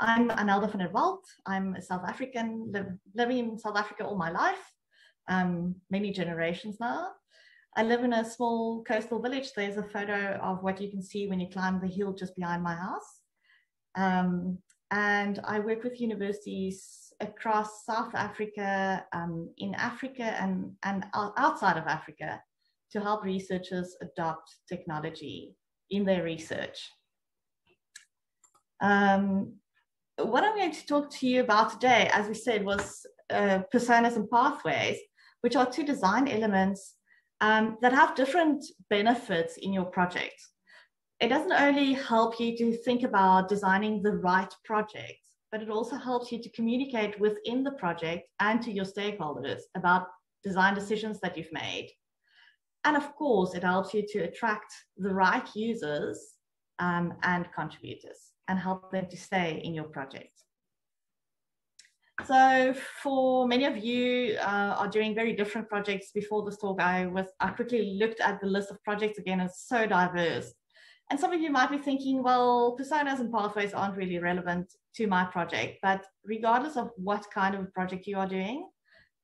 I'm Anelda van der Walt. I'm a South African, living in South Africa all my life, many generations now. I live in a small coastal village. There's a photo of what you can see when you climb the hill just behind my house. And I work with universities across South Africa, in Africa and outside of Africa to help researchers adopt technology in their research. What I'm going to talk to you about today, as we said, was personas and pathways, which are two design elements that have different benefits in your project. It doesn't only help you to think about designing the right project, but it also helps you to communicate within the project and to your stakeholders about design decisions that you've made. And of course, it helps you to attract the right users and contributors and help them to stay in your project. So for many of you are doing very different projects. Before this talk, I quickly looked at the list of projects again. It's so diverse. And some of you might be thinking, well, personas and pathways aren't really relevant to my project, but regardless of what kind of project you are doing,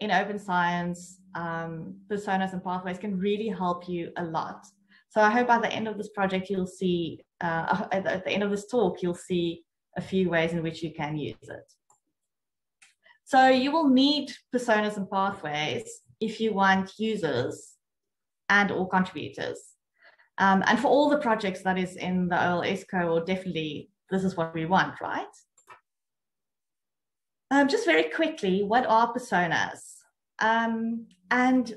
in open science, personas and pathways can really help you a lot. So I hope by the end of this project, you'll see, at the end of this talk, you'll see a few ways in which you can use it. So you will need personas and pathways if you want users and or contributors. And for all the projects that is in the OLS cohort, definitely this is what we want, right? Just very quickly, what are personas? And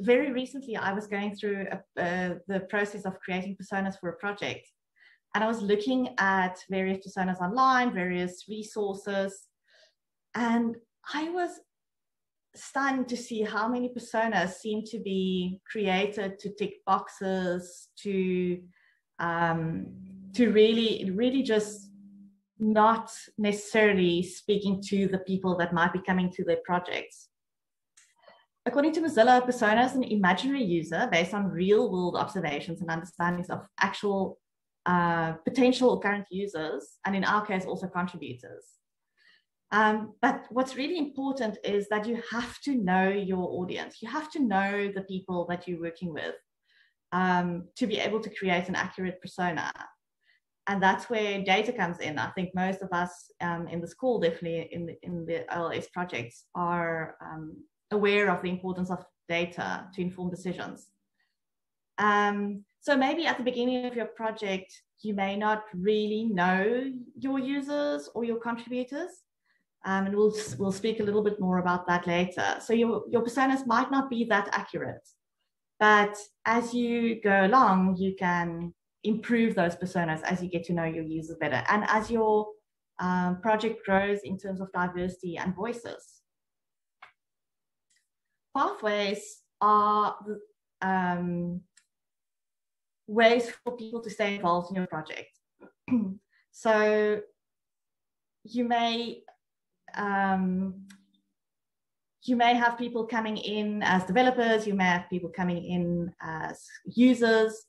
very recently, I was going through the process of creating personas for a project. And I was looking at various personas online, various resources. And I was stunned to see how many personas seem to be created to tick boxes, to really just not necessarily speaking to the people that might be coming to their projects. According to Mozilla, persona is an imaginary user based on real-world observations and understandings of actual potential or current users, and in our case, also contributors. But what's really important is that you have to know your audience. You have to know the people that you're working with to be able to create an accurate persona. And that's where data comes in. I think most of us in this call, definitely in the OLS projects, are aware of the importance of data to inform decisions. So maybe at the beginning of your project, you may not really know your users or your contributors. And we'll speak a little bit more about that later. So your personas might not be that accurate, but as you go along, you can improve those personas as you get to know your users better. And as your project grows in terms of diversity and voices. Pathways are ways for people to stay involved in your project. So you may have people coming in as developers, you may have people coming in as users,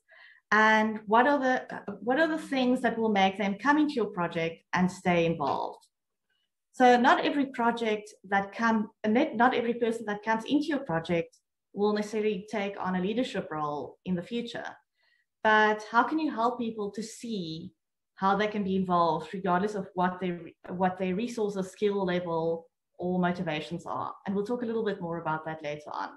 and what are the things that will make them come into your project and stay involved? So not every project that not every person that comes into your project will necessarily take on a leadership role in the future, but how can you help people to see how they can be involved regardless of what their resources, skill level, or motivations are. And we'll talk a little bit more about that later on.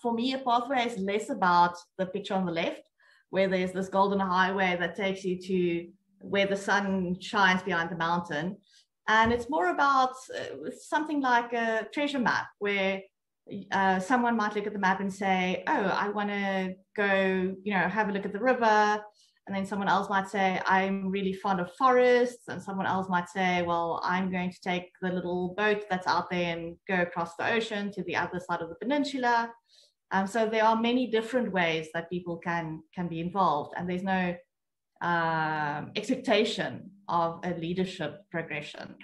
For me, a pathway is less about the picture on the left, where there's this golden highway that takes you to where the sun shines behind the mountain. And it's more about something like a treasure map, where someone might look at the map and say, oh, I wanna go, you know, have a look at the river. And then someone else might say, I'm really fond of forests. And someone else might say, well, I'm going to take the little boat that's out there and go across the ocean to the other side of the peninsula. So there are many different ways that people can be involved. And there's no expectation of a leadership progression.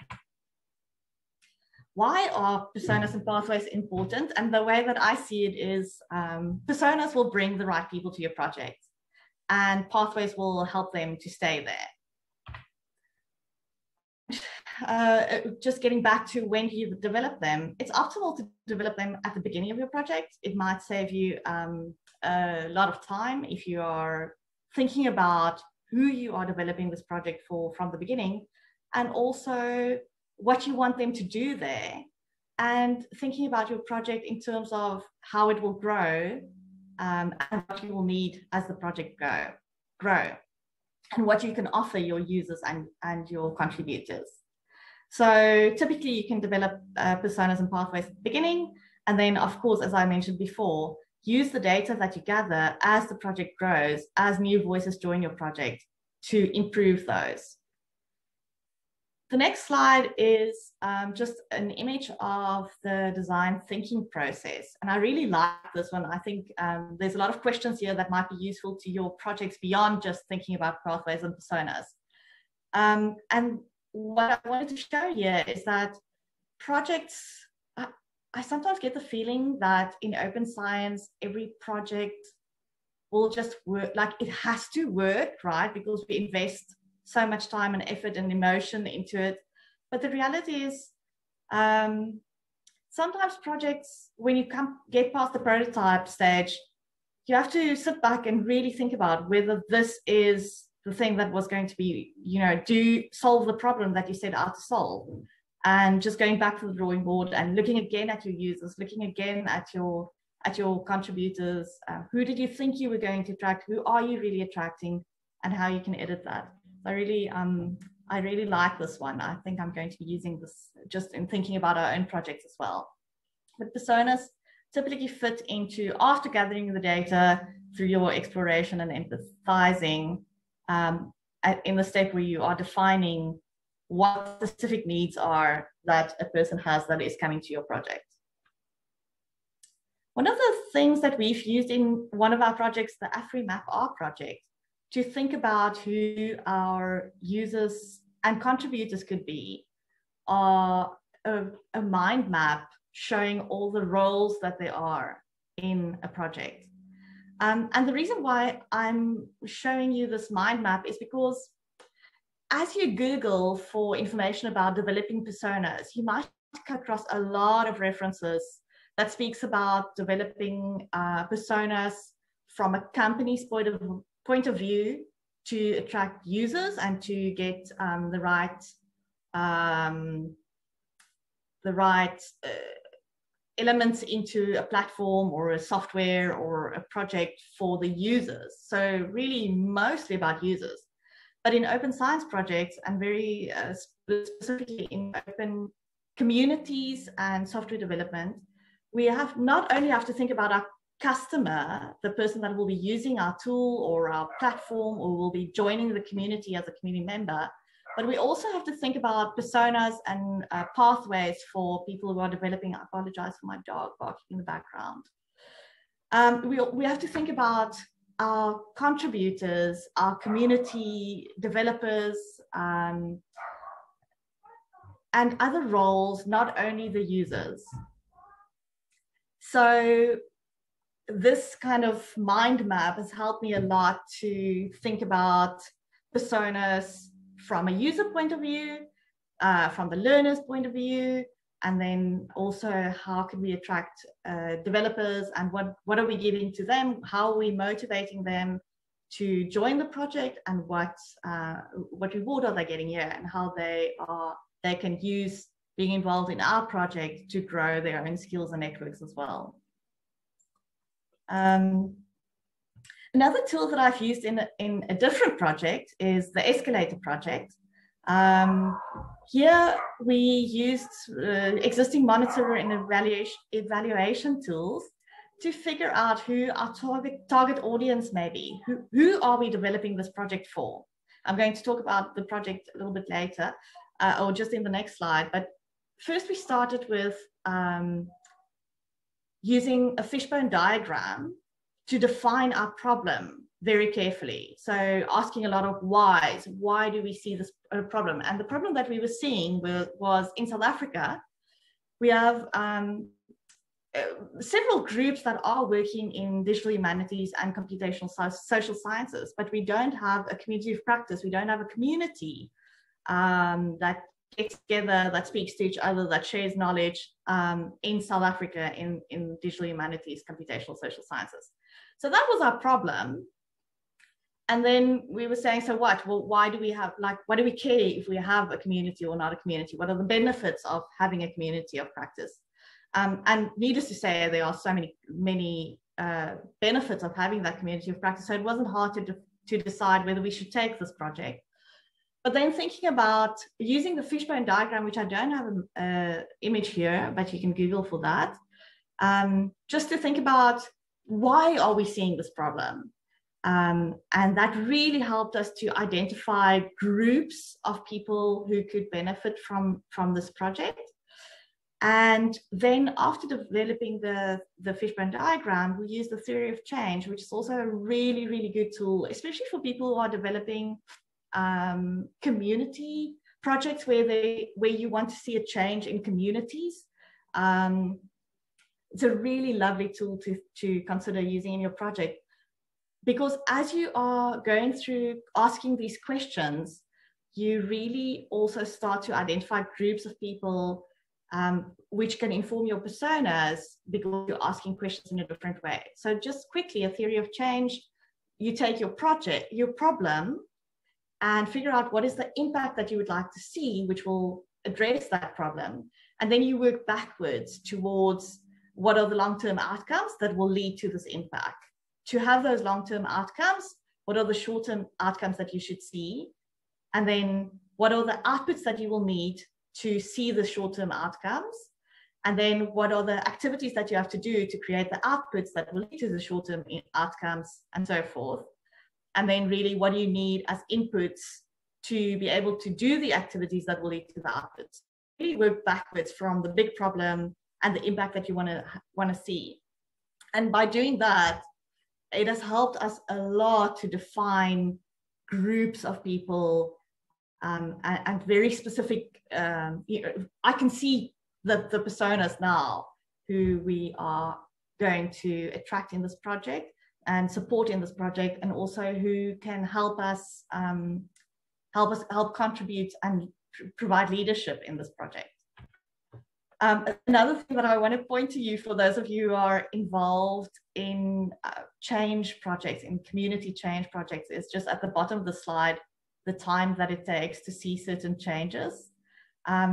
Why are personas and pathways important? And the way that I see it is personas will bring the right people to your project, and pathways will help them to stay there. just getting back to when you develop them, it's optimal to develop them at the beginning of your project. It might save you a lot of time if you are thinking about who you are developing this project for from the beginning, and also what you want them to do there, and thinking about your project in terms of how it will grow and what you will need as the project grow, and what you can offer your users and your contributors. So typically you can develop personas and pathways at the beginning, and then of course, as I mentioned before, use the data that you gather as the project grows, as new voices join your project, to improve those. The next slide is just an image of the design thinking process. And I really like this one. I think there's a lot of questions here that might be useful to your projects beyond just thinking about pathways and personas. And what I wanted to show here is that projects, I sometimes get the feeling that in open science, every project will just work, like it has to work, right? Because we invest so much time and effort and emotion into it. But the reality is, sometimes projects, when you get past the prototype stage, you have to sit back and really think about whether this is the thing that was going to be, you know, solve the problem that you set out to solve. And just going back to the drawing board and looking again at your users, looking again at your contributors, who did you think you were going to attract, who are you really attracting, and how you can edit that. I really like this one. I think I'm going to be using this just in thinking about our own projects as well. But personas typically fit into, after gathering the data through your exploration and empathizing, in the step where you are defining what specific needs are that a person has that is coming to your project. One of the things that we've used in one of our projects, the AfriMapR project, to think about who our users and contributors could be, are a mind map showing all the roles that they are in a project. And the reason why I'm showing you this mind map is because as you Google for information about developing personas, you might come across a lot of references that speaks about developing personas from a company's point of view to attract users and to get the right elements into a platform or a software or a project for the users. So really mostly about users. But in open science projects, and very specifically in open communities and software development, we have not only have to think about our customer, the person that will be using our tool or our platform or will be joining the community as a community member, but we also have to think about personas and pathways for people who are developing. I apologize for my dog barking in the background. We have to think about our contributors, our community developers, and other roles, not only the users. So this kind of mind map has helped me a lot to think about personas from a user point of view, from the learner's point of view, and then also how can we attract developers, and what are we giving to them, how are we motivating them to join the project, and what reward are they getting here, and how they can use being involved in our project to grow their own skills and networks as well. Another tool that I've used in a different project is the escalator project. Here we used existing monitor and evaluation tools to figure out who our target audience may be. Who are we developing this project for? I'm going to talk about the project a little bit later, or just in the next slide. But first we started with using a fishbone diagram to define our problem very carefully. So asking a lot of whys. Why do we see this problem? And the problem that we were seeing was in South Africa, we have several groups that are working in digital humanities and computational social sciences, but we don't have a community of practice. We don't have a community that get together, that speaks to each other, that shares knowledge in South Africa in digital humanities, computational social sciences. So that was our problem. And then we were saying, so what? Well, why do we have, like, why do we care if we have a community or not a community? What are the benefits of having a community of practice? And needless to say, there are so many benefits of having that community of practice. So it wasn't hard to decide whether we should take this project. But then thinking about using the fishbone diagram, which I don't have an image here, but you can Google for that, just to think about why are we seeing this problem? And that really helped us to identify groups of people who could benefit from this project. And then after developing the fishbone diagram, we used the theory of change, which is also a really, really good tool, especially for people who are developing community projects where you want to see a change in communities. It's a really lovely tool to consider using in your project. Because as you are going through asking these questions, you really also start to identify groups of people which can inform your personas because you're asking questions in a different way. So just quickly, a theory of change, you take your problem and figure out what is the impact that you would like to see, which will address that problem. And then you work backwards towards what are the long-term outcomes that will lead to this impact. To have those long-term outcomes, what are the short-term outcomes that you should see? And then what are the outputs that you will need to see the short-term outcomes? And then what are the activities that you have to do to create the outputs that will lead to the short-term outcomes and so forth? And then really, what do you need as inputs to be able to do the activities that will lead to the outputs? Really work backwards from the big problem and the impact that you want to see. And by doing that, it has helped us a lot to define groups of people and very specific. I can see the personas now who we are going to attract in this project and support in this project, and also who can help contribute and provide leadership in this project. Another thing that I want to point to you, for those of you who are involved in change projects, in community change projects, is just at the bottom of the slide, the time that it takes to see certain changes.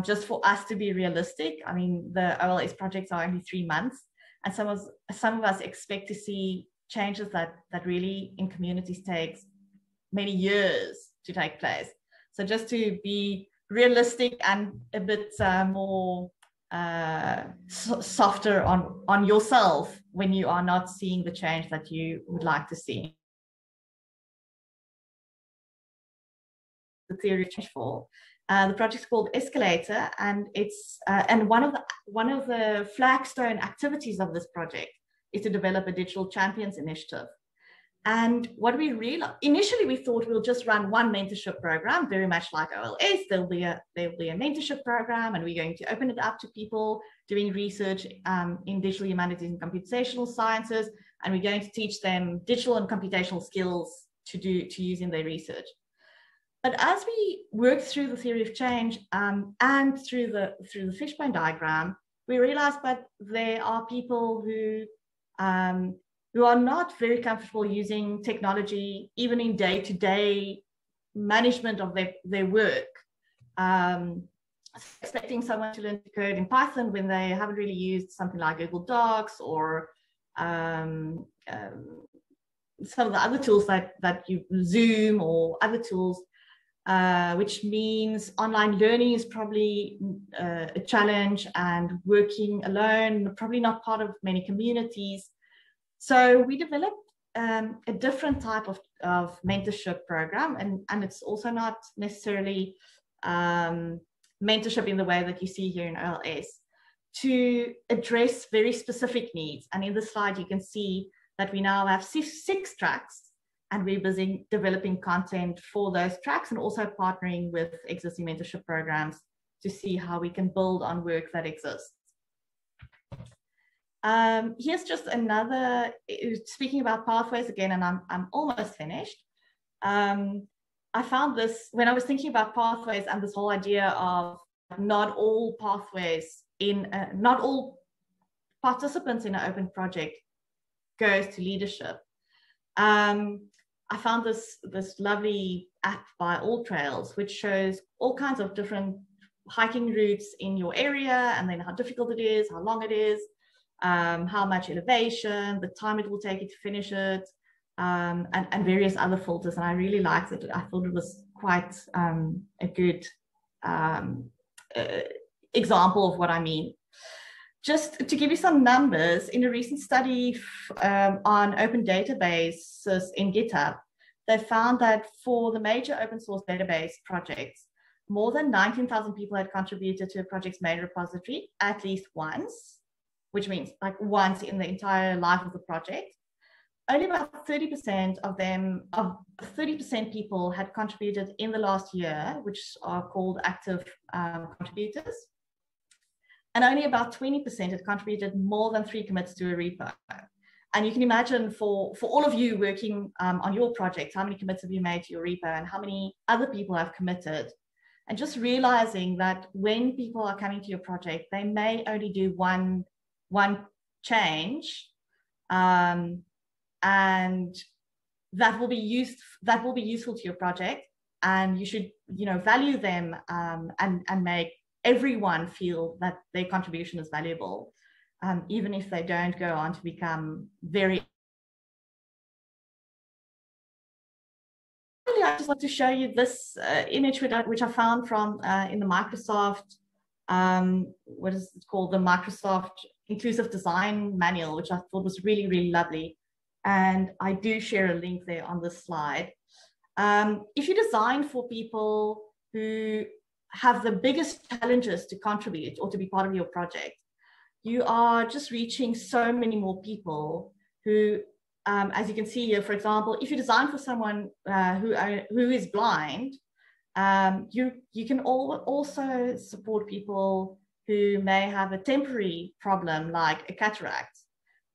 Just for us to be realistic, I mean, the OLS projects are only 3 months, and some of us expect to see changes that really in communities takes many years to take place. So just to be realistic and a bit more softer on yourself when you are not seeing the change that you would like to see. The theory of change for the project's called Escalator, and it's and one of the flagstone activities of this project is to develop a digital champions initiative. And what we realized, initially we thought we'll just run one mentorship program, very much like OLS, there'll be a mentorship program, and we're going to open it up to people doing research in digital humanities and computational sciences, and we're going to teach them digital and computational skills to use in their research. But as we worked through the theory of change and through the fishbone diagram, we realized that there are people who are not very comfortable using technology, even in day-to-day management of their work. Expecting someone to learn to code in Python when they haven't really used something like Google Docs or some of the other tools Zoom or other tools, which means online learning is probably a challenge, and working alone, probably not part of many communities. So we developed a different type of mentorship program, and it's also not necessarily mentorship in the way that you see here in OLS, to address very specific needs. And in the slide, you can see that we now have six tracks, and we're busy developing content for those tracks and also partnering with existing mentorship programs to see how we can build on work that exists. Here's just another, speaking about pathways again, and I'm almost finished. I found this when I was thinking about pathways and this whole idea of not all pathways in, not all participants in an open project goes to leadership. I found this lovely app by AllTrails, which shows all kinds of different hiking routes in your area, and then how difficult it is, how long it is, how much elevation, the time it will take you to finish it, and various other filters. And I really liked it. I thought it was quite a good example of what I mean. Just to give you some numbers, in a recent study on open databases in GitHub, they found that for the major open source database projects, more than 19,000 people had contributed to a project's main repository at least once, which means like once in the entire life of the project. Only about 30% of them, of 30% people had contributed in the last year, which are called active contributors. And only about 20% had contributed more than 3 commits to a repo. And you can imagine for all of you working on your project, how many commits have you made to your repo and how many other people have committed. And just realizing that when people are coming to your project, they may only do one change, and that will be useful to your project. And you should, you know, value them and make everyone feel that their contribution is valuable, even if they don't go on to become very. I just want to show you this image which I found from in the Microsoft, what is it called? The Microsoft Inclusive Design Manual, which I thought was really, really lovely. And I do share a link there on this slide. If you design for people who have the biggest challenges to contribute or to be part of your project, you are just reaching so many more people who, as you can see here, for example, if you design for someone who is blind, you can also support people who may have a temporary problem like a cataract,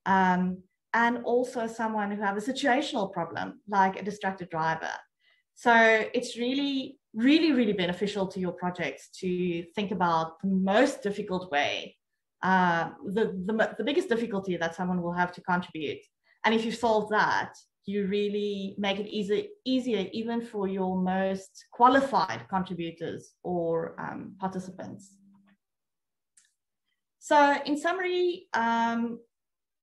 and also someone who have a situational problem like a distracted driver. So it's really, really, really beneficial to your projects to think about the most difficult way, the biggest difficulty that someone will have to contribute. And if you solve that, you really make it easier even for your most qualified contributors or participants. So in summary,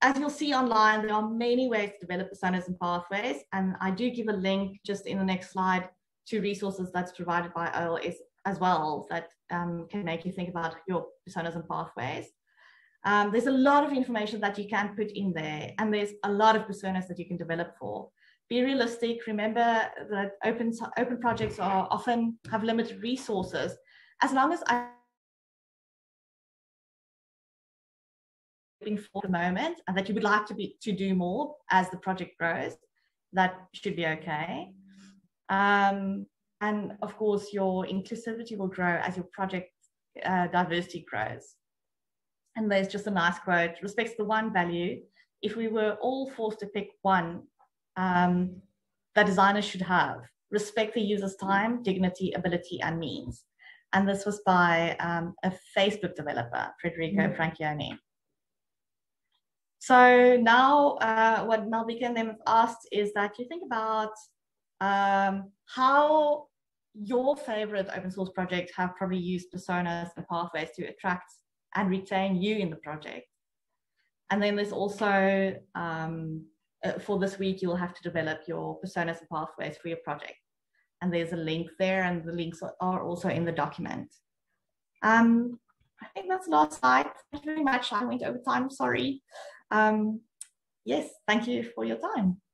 as you'll see online, there are many ways to develop personas and pathways. And I do give a link just in the next slide to resources that's provided by OLS as well that can make you think about your personas and pathways. There's a lot of information that you can put in there, and there's a lot of personas that you can develop for. Be realistic, remember that open projects are often have limited resources. As long as I'm for the moment and that you would like to do more as the project grows, that should be okay. And of course, your inclusivity will grow as your project diversity grows. And there's just a nice quote, respects the one value. If we were all forced to pick one that designers should have, respect the user's time, dignity, ability, and means. And this was by a Facebook developer, Federico Franchioni. So now what Malvika and them have asked is that you think about how your favorite open source projects have probably used personas and pathways to attract and retain you in the project. And then there's also, for this week, you'll have to develop your personas and pathways for your project. And there's a link there, and the links are also in the document. I think that's the last slide. Thank you very much. I went over time, sorry. Yes, thank you for your time.